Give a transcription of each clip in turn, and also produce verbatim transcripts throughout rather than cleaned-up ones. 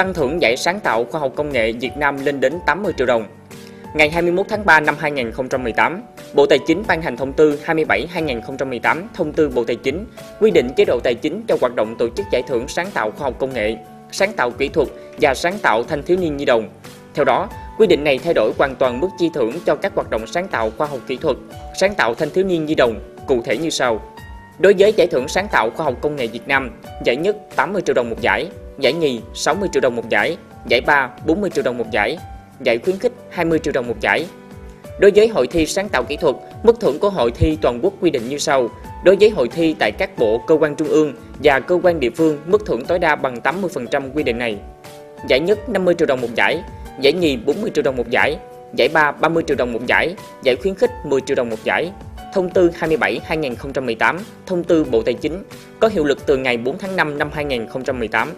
tăng thưởng giải sáng tạo khoa học công nghệ Việt Nam lên đến tám mươi triệu đồng. Ngày hai mươi mốt tháng ba năm hai nghìn không trăm mười tám, Bộ Tài chính ban hành thông tư hai mươi bảy trên hai nghìn không trăm mười tám, thông tư Bộ Tài chính quy định chế độ tài chính cho hoạt động tổ chức giải thưởng sáng tạo khoa học công nghệ, sáng tạo kỹ thuật và sáng tạo thanh thiếu niên nhi đồng. Theo đó, quy định này thay đổi hoàn toàn mức chi thưởng cho các hoạt động sáng tạo khoa học kỹ thuật, sáng tạo thanh thiếu niên nhi đồng, cụ thể như sau. Đối với giải thưởng sáng tạo khoa học công nghệ Việt Nam, giải nhất tám mươi triệu đồng một giải, giải nhì sáu mươi triệu đồng một giải, giải ba bốn mươi triệu đồng một giải, giải khuyến khích hai mươi triệu đồng một giải. Đối với hội thi sáng tạo kỹ thuật, mức thưởng của hội thi toàn quốc quy định như sau. Đối với hội thi tại các bộ, cơ quan trung ương và cơ quan địa phương, mức thưởng tối đa bằng tám mươi phần trăm quy định này. Giải nhất năm mươi triệu đồng một giải, giải nhì bốn mươi triệu đồng một giải, giải ba ba mươi triệu đồng một giải, giải khuyến khích mười triệu đồng một giải. Thông tư hai mươi bảy trên hai nghìn không trăm mười tám, thông tư Bộ Tài chính có hiệu lực từ ngày bốn tháng năm năm hai nghìn không trăm mười tám.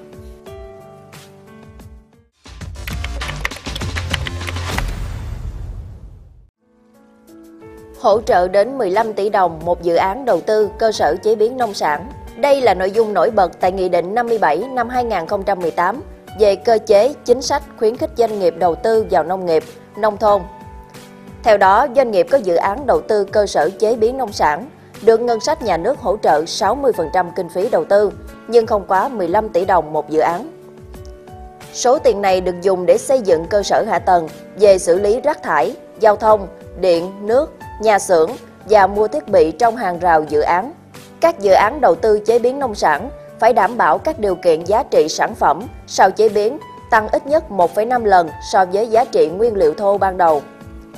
Hỗ trợ đến mười lăm tỷ đồng một dự án đầu tư cơ sở chế biến nông sản. Đây là nội dung nổi bật tại Nghị định năm mươi bảy năm hai nghìn không trăm mười tám về cơ chế chính sách khuyến khích doanh nghiệp đầu tư vào nông nghiệp, nông thôn. Theo đó, doanh nghiệp có dự án đầu tư cơ sở chế biến nông sản được ngân sách nhà nước hỗ trợ sáu mươi phần trăm kinh phí đầu tư nhưng không quá mười lăm tỷ đồng một dự án. Số tiền này được dùng để xây dựng cơ sở hạ tầng về xử lý rác thải, giao thông, điện, nước, nhà xưởng và mua thiết bị trong hàng rào dự án. Các dự án đầu tư chế biến nông sản phải đảm bảo các điều kiện giá trị sản phẩm sau chế biến tăng ít nhất một phẩy năm lần so với giá trị nguyên liệu thô ban đầu.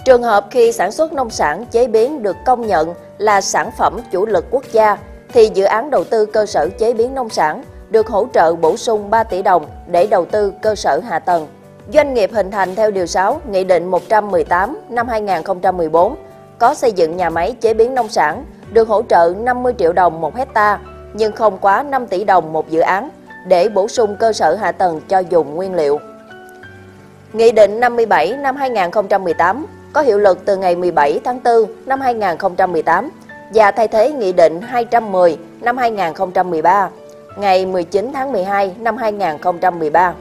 Trường hợp khi sản xuất nông sản chế biến được công nhận là sản phẩm chủ lực quốc gia, thì dự án đầu tư cơ sở chế biến nông sản được hỗ trợ bổ sung ba tỷ đồng để đầu tư cơ sở hạ tầng. Doanh nghiệp hình thành theo điều sáu Nghị định một trăm mười tám năm hai nghìn không trăm mười bốn có xây dựng nhà máy chế biến nông sản được hỗ trợ năm mươi triệu đồng một hectare nhưng không quá năm tỷ đồng một dự án để bổ sung cơ sở hạ tầng cho dùng nguyên liệu. Nghị định năm mươi bảy năm hai nghìn không trăm mười tám có hiệu lực từ ngày mười bảy tháng tư năm hai nghìn không trăm mười tám và thay thế Nghị định hai trăm mười năm hai nghìn không trăm mười ba ngày mười chín tháng mười hai năm hai nghìn không trăm mười ba.